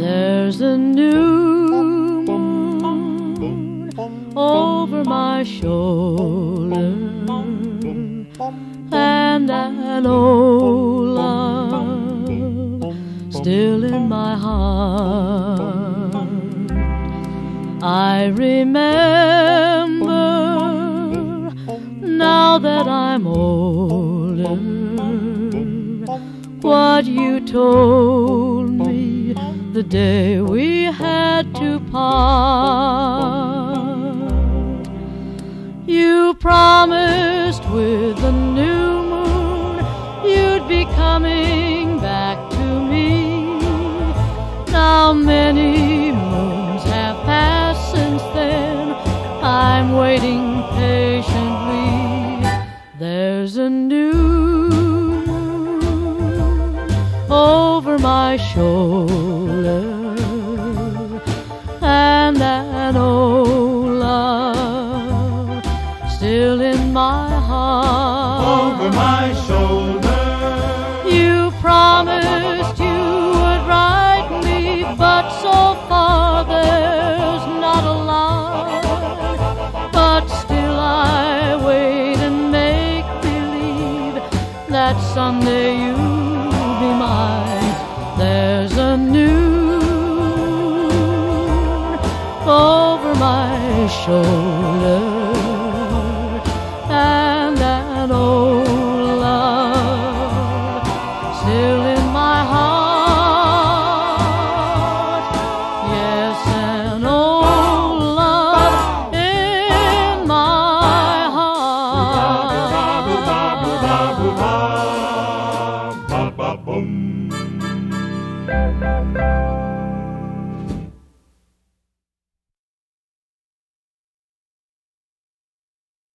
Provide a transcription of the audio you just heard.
There's a new moon over my shoulder, and an old love still in my heart. I remember now that I'm older what you told me the day we had to part. You promised with the new moon you'd be coming back to me. Now many moons have passed since then, I'm waiting patiently. There's a new moon over my shoulder, and an old love still in my heart. Over my shoulder, you promised you would write me, but so far there's not a line. But still I wait and make believe that someday you'll be mine. There's a new moon over my shoulder, ba ba boom.